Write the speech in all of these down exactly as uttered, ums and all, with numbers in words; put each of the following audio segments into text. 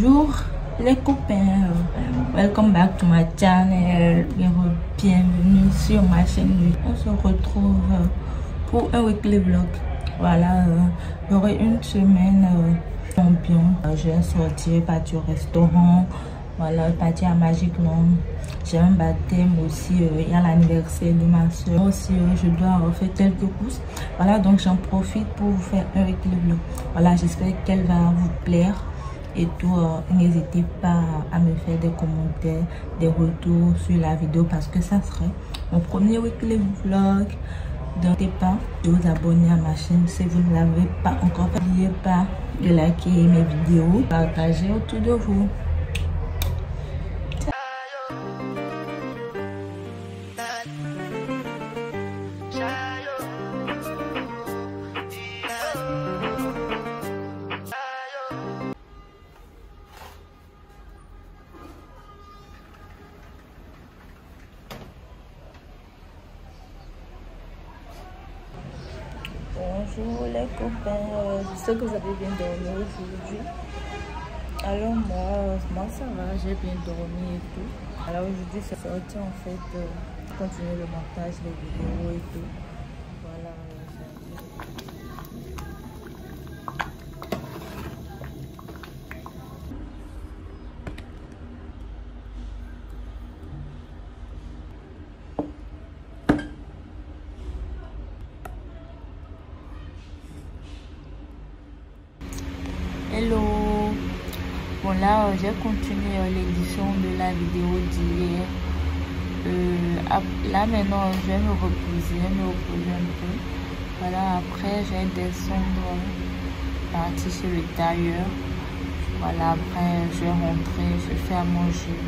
Bonjour les copains, welcome back to my channel, bienvenue sur ma chaîne. On se retrouve pour un weekly vlog. Voilà, j'aurai une semaine champion. Je vais sortir, partir au restaurant, voilà, partir à Magic Land. J'ai un baptême aussi, il y a l'anniversaire de ma soeur aussi, je dois refaire quelques courses. Voilà, donc j'en profite pour vous faire un weekly vlog. Voilà, j'espère qu'elle va vous plaire. Et tout, euh, n'hésitez pas à me faire des commentaires, des retours sur la vidéo parce que ça serait mon premier weekly vlog. N'hésitez pas de vous abonner à ma chaîne si vous ne l'avez pas encore fait. N'oubliez pas de liker mes vidéos, partager autour de vous. Bonjour les copains, j'espère que vous avez bien dormi aujourd'hui. Alors moi, moi ça va, j'ai bien dormi et tout. Alors aujourd'hui c'est sorti en fait, euh, continuer le montage des vidéos et tout. Voilà. Hello. Bon là euh, j'ai continué euh, l'édition de la vidéo d'hier. Euh, là maintenant je vais me reposer, je vais me reposer un peu. Voilà, après je vais descendre, partir chez le tailleur. Voilà, après je vais rentrer, je vais faire manger,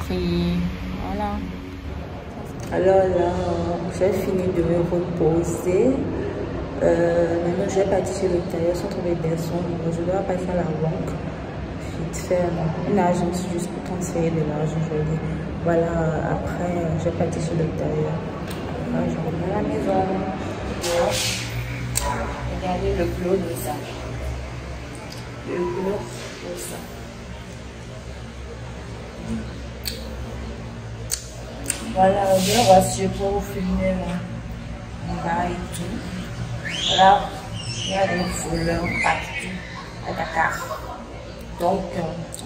prier, voilà. Alors là j'ai fini de me reposer. Euh, maintenant je vais partir chez le tailleur sans trouver personne, je dois pas faire la banque, vite faire une agence juste pour transférer de l'argent aujourd'hui. Voilà, après je vais partir chez le tailleur. Après, je reviens à la maison. Regardez le glow de ça. Le glow de ça. Voilà, je vais rassurer pour vous filmer mon bar et tout. Là, il y a des fleurs partout à Dakar. Donc,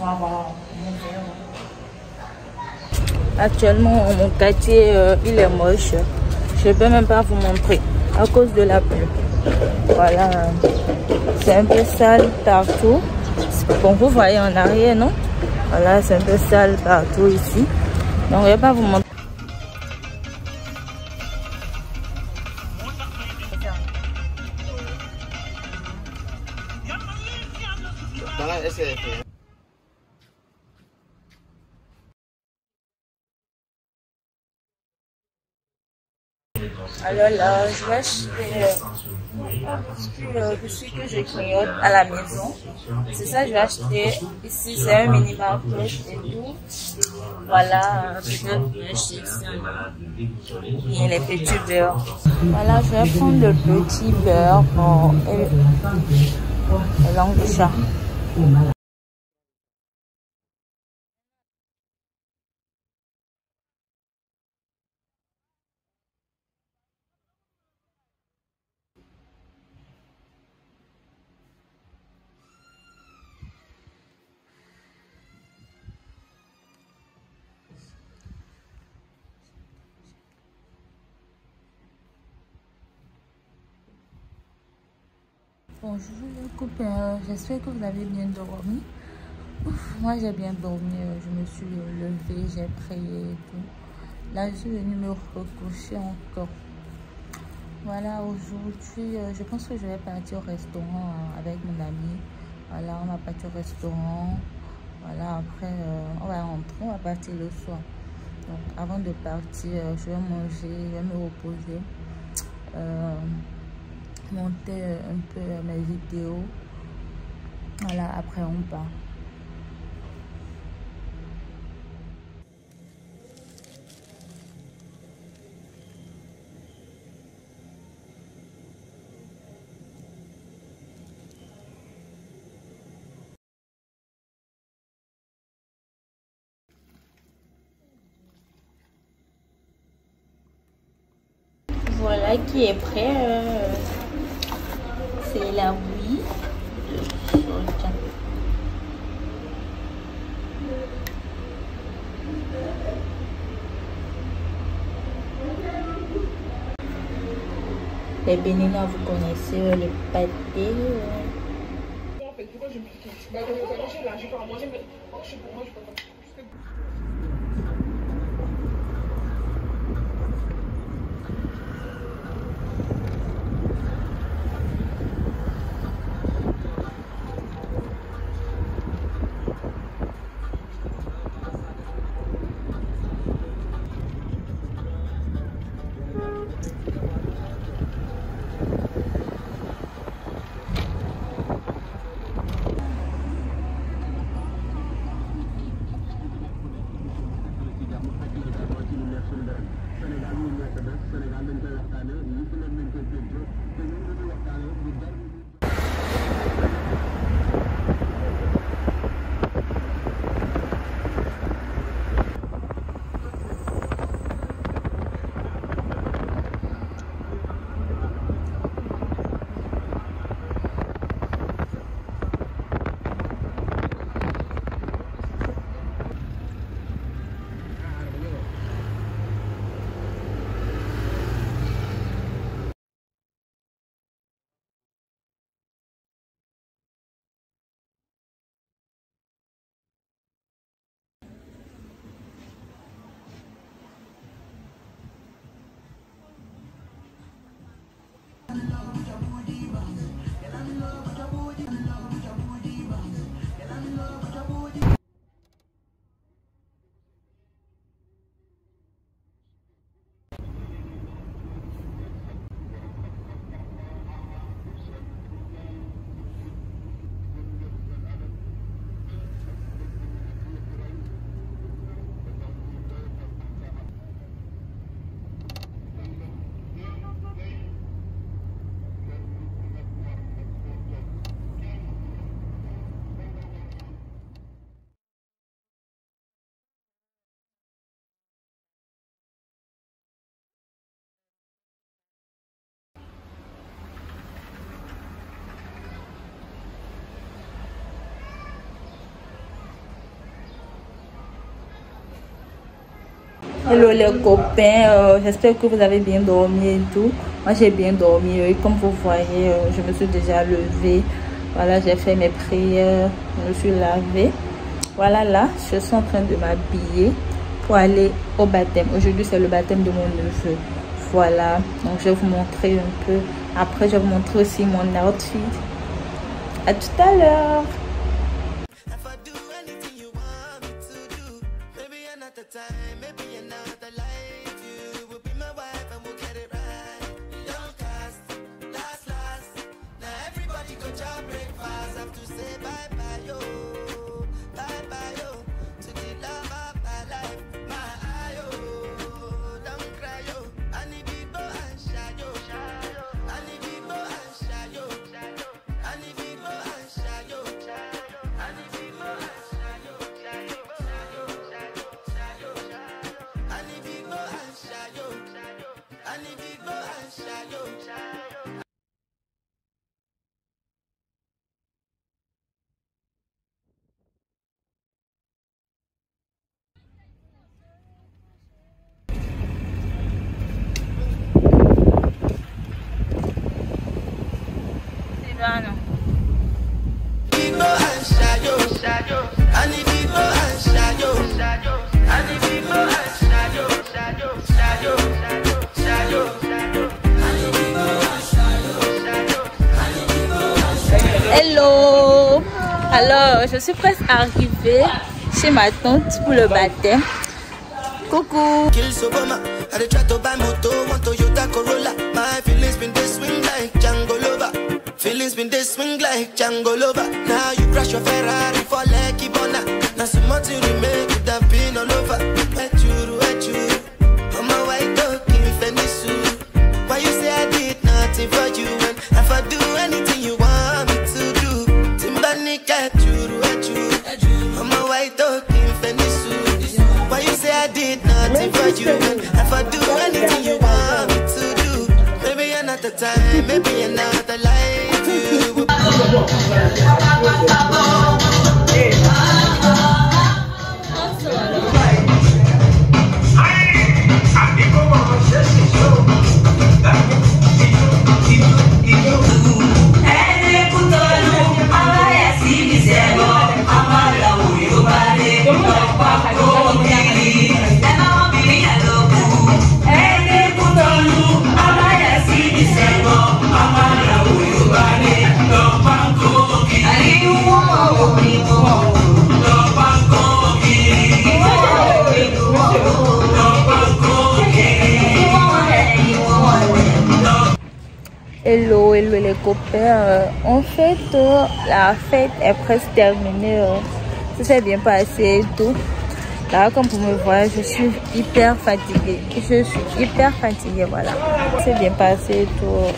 on va voir. Actuellement, mon quartier, euh, il est moche. Je ne peux même pas vous montrer à cause de la pluie. Voilà. C'est un peu sale partout. Bon, vous voyez en arrière, non? Voilà, c'est un peu sale partout ici. Donc, je ne vais pas vous montrer. Alors là, je vais acheter un petit biscuit que je clignote à la maison. C'est ça, je vais acheter. Ici, c'est un mini MegaPro et tout. Voilà, je vais acheter ici. Et les petits beurres. Voilà, je vais prendre le petit beurre pour la langue de chat. Bonjour les copains, j'espère que vous avez bien dormi. Ouf, moi j'ai bien dormi, je me suis levée, j'ai prié et tout. Là je suis venue me recoucher encore. Voilà, aujourd'hui je pense que je vais partir au restaurant avec mon ami. Voilà, on va partir au restaurant. Voilà, après on va rentrer, on va partir le soir. Donc avant de partir, je vais manger, je vais me reposer. Euh, monter un peu mes vidéos. Voilà, après on part. travail qui est prêt. Euh, c'est la bouillie de soja. Les Béninois, vous connaissez euh, le pâté. Euh. Hello les copains, euh, j'espère que vous avez bien dormi et tout. Moi j'ai bien dormi et comme vous voyez, euh, je me suis déjà levée. Voilà, j'ai fait mes prières, je me suis lavée. Voilà, là, je suis en train de m'habiller pour aller au baptême. Aujourd'hui, c'est le baptême de mon neveu. Voilà, donc je vais vous montrer un peu. Après, je vais vous montrer aussi mon outfit. À tout à l'heure. Hello! Alors, je suis presque arrivée chez ma tante pour le baptême. Coucou! Feelings been they swing like Django Lover. Now you crash your Ferrari for like Ibona. Now some months you remake it have been all over. Wet you, wet you. I'm a white dog in Fendi suit. Why you say I did nothing for you? And if I do anything you want me to do, Timbani cat you, wet you. I'm a white dog in Fendi suit. Why you say I did nothing for you? And if I do anything you want me to do, Hello, hello les copains. En fait, la fête est presque terminée. Ça s'est bien passé et tout. Là, comme vous me voyez, je suis hyper fatiguée. Je suis hyper fatiguée, voilà. Ça s'est bien passé et tout.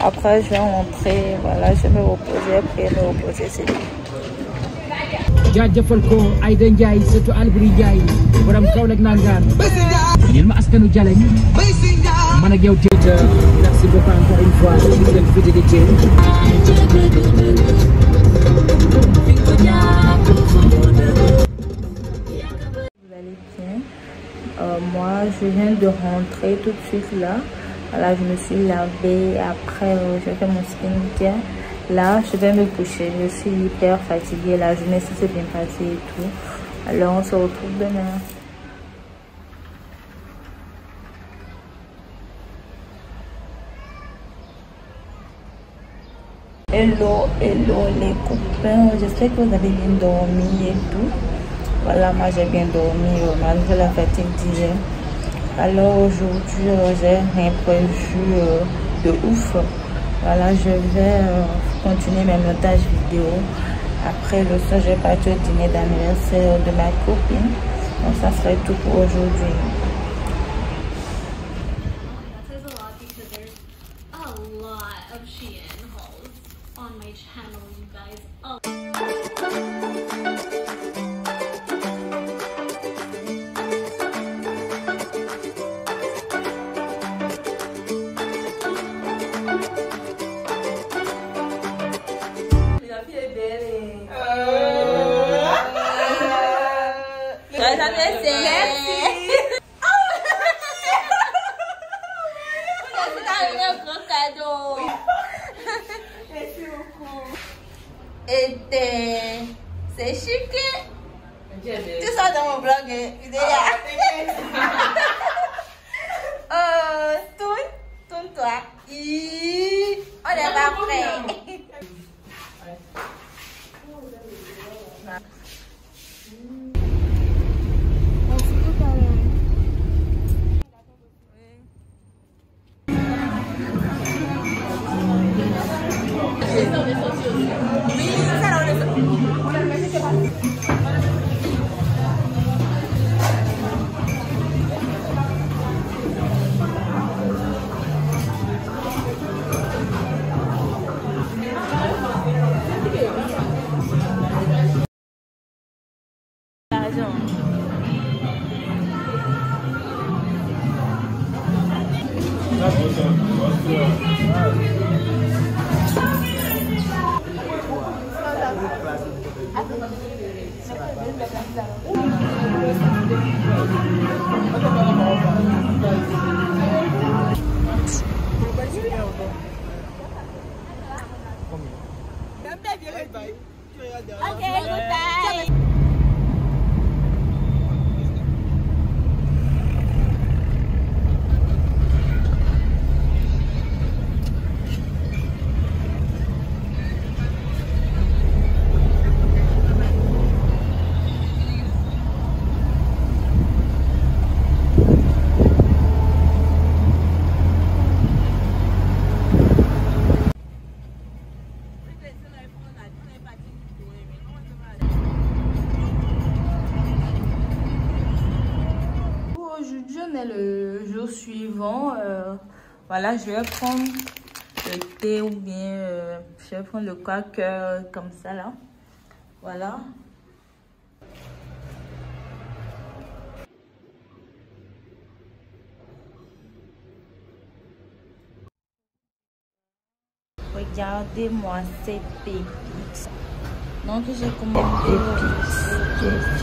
Après, je vais rentrer, voilà, je vais me reposer, après me reposer, c'est tout. Merci beaucoup encore une fois de vous donner plus de détails. Vous allez bien. Euh, moi, je viens de rentrer tout de suite là. Voilà, je me suis lavée. Après, euh, j'ai fait mon skincare. Là, je vais me coucher. Je suis hyper fatiguée. La journée, ça s'est bien passé et tout. Alors, on se retrouve demain. Hello, hello les copains, j'espère que vous avez bien dormi et tout. Voilà, moi j'ai bien dormi malgré la fatigue d'hier. Alors aujourd'hui, j'ai un prévu de ouf. Voilà, je vais continuer mes montages vidéo. Après le soir, je vais partir au dîner d'anniversaire de ma copine. Donc ça serait tout pour aujourd'hui. C'est chic. Tout ça dans mon blog est idéal. Oh, euh, tourne, tourne-toi. On est pas prêts. Le jour suivant, euh, voilà, je vais prendre le thé ou bien euh, je vais prendre le quaker comme ça là. Voilà. Oui, Regardez-moi ces pépites. Donc j'ai commandé les pépites.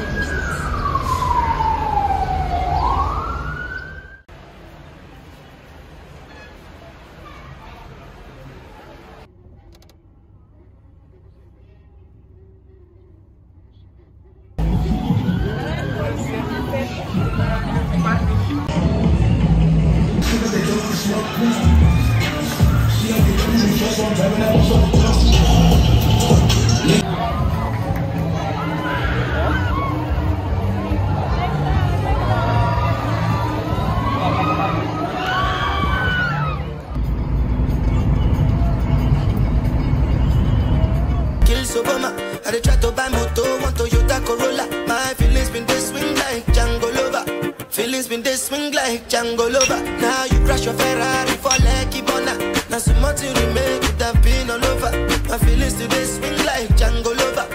Django lover, now you crash your Ferrari for like Ibona. Now so much you remake it have been all over. My feelings today swing like Django lover.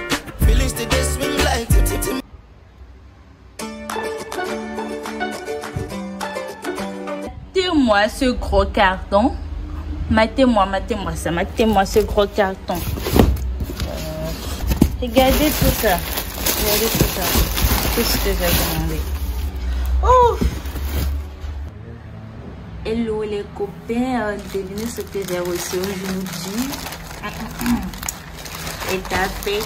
Feelings today swing like tip tip tip. Mettez-moi ce gros carton. Mettez-moi, mettez-moi ça, mettez-moi ce gros carton. Euh, regardez tout ça, regardez tout ça. Qu'est-ce que j'ai demandé? Oh! Hello les copains, devinez ce que j'ai reçu aujourd'hui. Et ta pète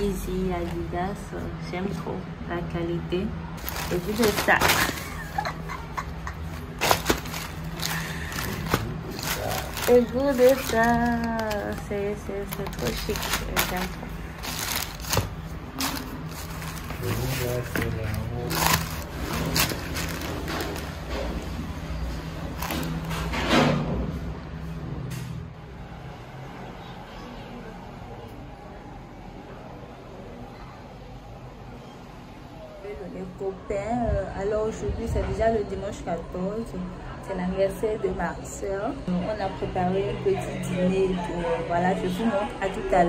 Easy Adidas, j'aime trop la qualité. Et puis j'ai ça. Et vous de ça, c'est trop chic, j'aime trop. Les copains, alors aujourd'hui c'est déjà le dimanche quatorze, c'est l'anniversaire de ma soeur. On a préparé un petit dîner, pour, voilà, je vous montre, à tout à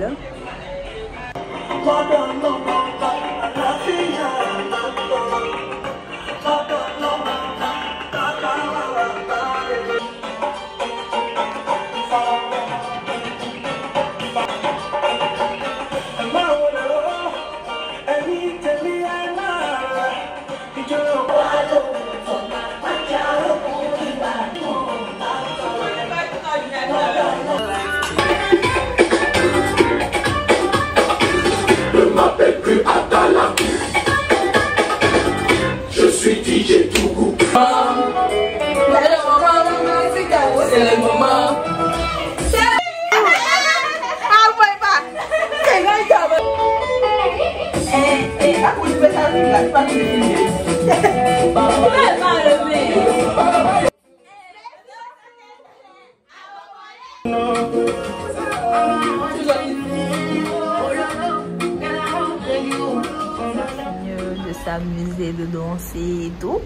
s'amuser, de danser et tout.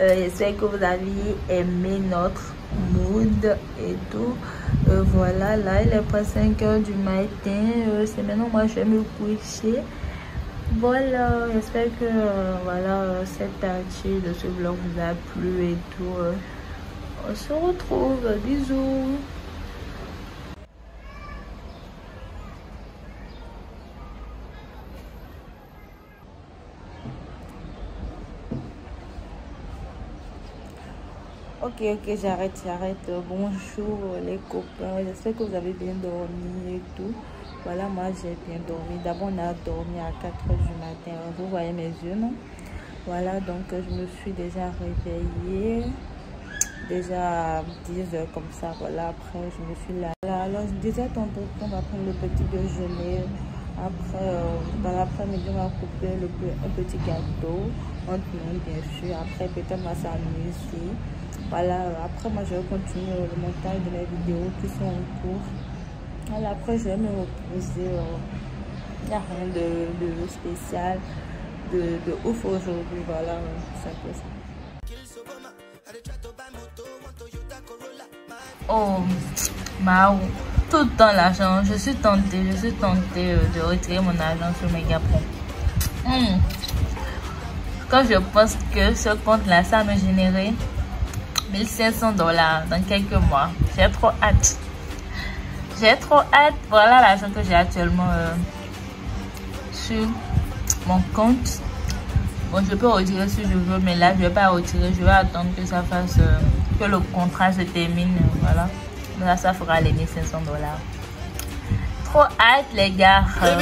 Euh, J'espère que vous avez aimé notre mood et tout. Euh, voilà, là il est pas cinq heures du matin. Euh, C'est maintenant, moi je vais me coucher. Voilà, j'espère que euh, voilà, cette partie de ce vlog vous a plu et tout. Euh, on se retrouve. Bisous. Ok, ok, j'arrête, j'arrête. Bonjour les copains. J'espère que vous avez bien dormi et tout. Voilà, moi j'ai bien dormi. D'abord, on a dormi à quatre heures du matin. Vous voyez mes yeux, non? Voilà, donc je me suis déjà réveillée. Déjà à dix heures comme ça. Voilà, après je me suis là. Alors, déjà tantôt, on va prendre le petit déjeuner. Après, euh, dans l'après-midi, on va couper le, un petit gâteau. Entre nous, bien sûr. Après, peut-être on va s'amuser. Voilà, après moi je vais continuer le montage de mes vidéos qui sont en cours. Voilà, après je vais me reposer. Il n'y a rien de, de spécial, de, de ouf aujourd'hui. Voilà, c'est un peu ça. Oh, Mao, tout le temps l'argent. Je suis tentée, je suis tentée de retirer mon argent sur MegaPro. Mmh. Quand je pense que ce compte-là, ça me générait mille cinq cents dollars dans quelques mois. J'ai trop hâte. J'ai trop hâte. Voilà la somme que j'ai actuellement euh, sur mon compte. Bon, je peux retirer si je veux, mais là je vais pas retirer, je vais attendre que ça fasse euh, que le contrat se termine. Euh, voilà, là ça fera les mille cinq cents dollars. Trop hâte les gars. Euh.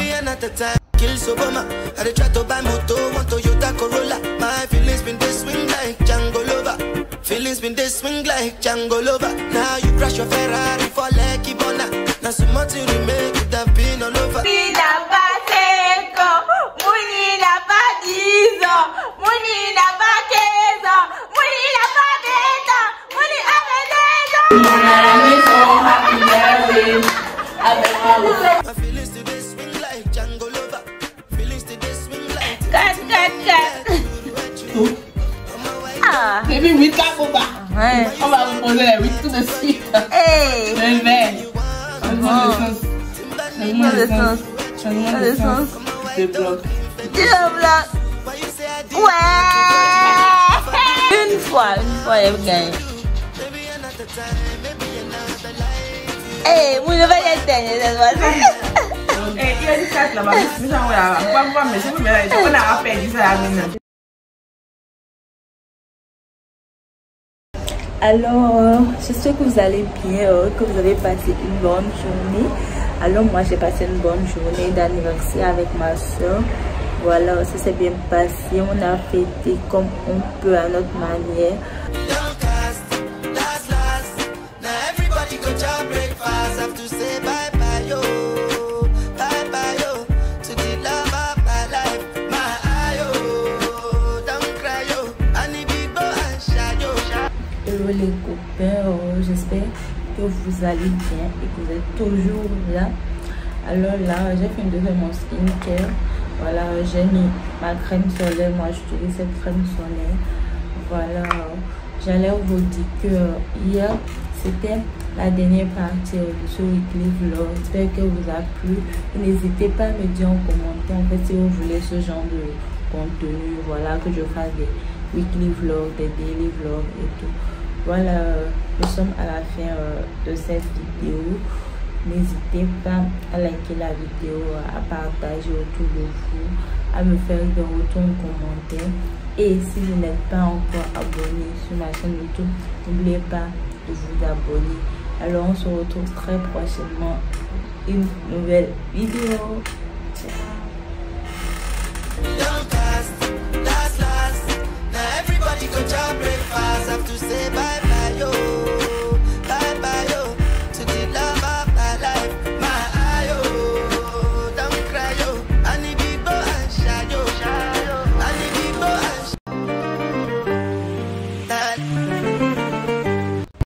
Feelings been this swing like Django Lover. Now you crash your Ferrari for Lucky Bona. Now so much you remake it have been all over. Mouni n'a pas cinq ans, Mouni n'a pas dix ans, Mouni n'a pas quinze ans, Mouni n'a pas vingt ans, Mouni a vingt-deux ans. On a la maison happy birthday avec moi. Feelings to this swing like Django Lover. Feelings to this swing like quatre quatre quatre. J'ai vu huit cartes ou pas? Ouais. On va vous poser les huit tout de suite. Hey. C'est vert. Change-moi de sens. Change-moi de sens. Change-moi de sens. Je te bloque. Je te bloque. Ouais. Une fois, une fois, j'ai gagné. Hey, moi je vais l'éteindre cette fois-ci. Hey, il y a des cartes là-bas. Je vais envoyer là-bas. Pourquoi, pourquoi, mais c'est vous, mais on a à faire, ça la mine. Alors, euh, j'espère que vous allez bien, euh, que vous avez passé une bonne journée. Alors moi j'ai passé une bonne journée d'anniversaire avec ma soeur. Voilà, ça s'est bien passé, on a fêté comme on peut à notre manière. Les copains, euh, j'espère que vous allez bien et que vous êtes toujours là. Alors là, j'ai fini de faire mon skincare. Voilà, j'ai mis ma crème solaire. Moi, j'utilise cette crème solaire. Voilà, j'allais vous dire que hier, c'était la dernière partie de ce weekly vlog. J'espère que vous a plu. N'hésitez pas à me dire en commentaire en fait si vous voulez ce genre de contenu. Voilà, que je fasse des weekly vlogs, des daily vlogs et tout. Voilà, nous sommes à la fin euh, de cette vidéo. N'hésitez pas à liker la vidéo, à partager autour de vous, à me faire des retours en commentaire. Et si vous n'êtes pas encore abonné sur ma chaîne YouTube, n'oubliez pas de vous abonner. Alors on se retrouve très prochainement pour une nouvelle vidéo.